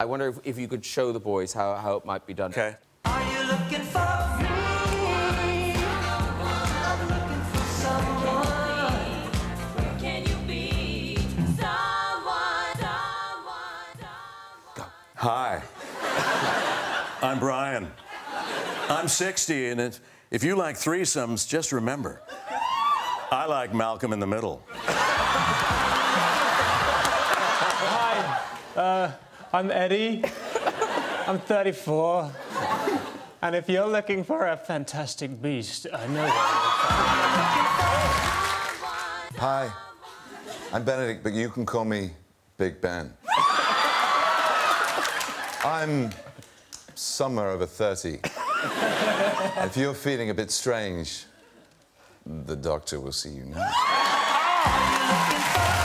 I wonder if you could show the boys how it might be done. Okay. Are you looking for me? I'm looking for someone. Can you be someone? Go. Hi. I'm Bryan. I'm 60, and if you like threesomes, just remember, I like Malcolm in the Middle. Hi. I'm Eddie. I'm 34. And if you're looking for a fantastic beast, I know that. Hi. I'm Benedict, but you can call me Big Ben. I'm somewhere over 30. If you're feeling a bit strange, the doctor will see you now.